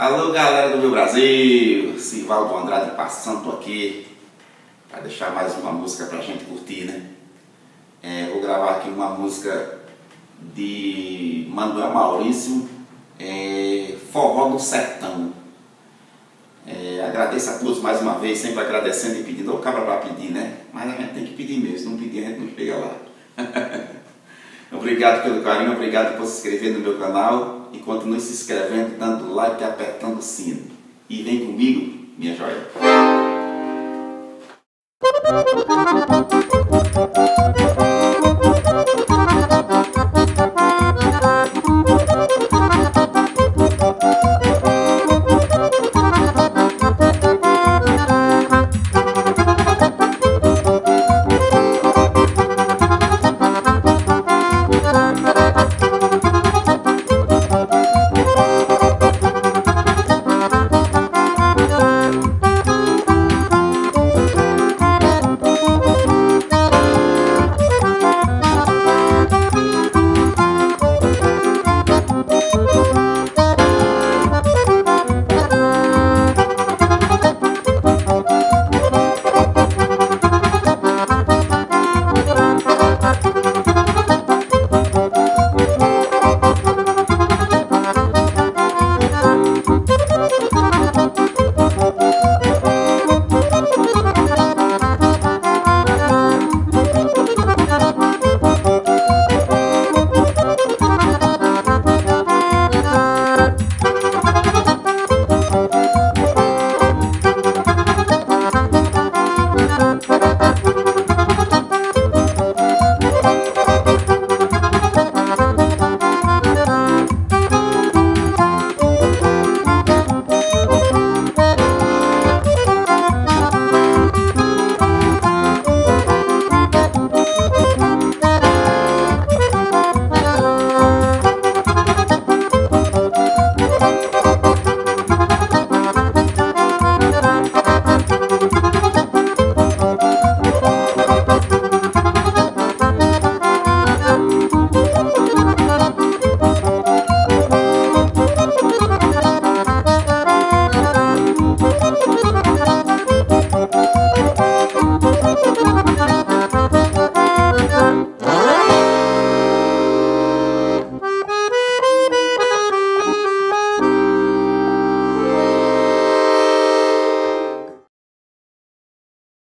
Alô, galera do meu Brasil, Civaldo Andrade passando por aqui para deixar mais uma música pra gente curtir, né? Vou gravar aqui uma música de Manuel Maurício, Forró no Sertão. Agradeço a todos mais uma vez, sempre agradecendo e pedindo. O cabra pra pedir, né? Mas a gente tem que pedir mesmo, se não pedir a gente não chega lá. Obrigado pelo carinho, obrigado por se inscrever no meu canal e continue se inscrevendo, dando like e apertando o sino. E vem comigo, minha joia!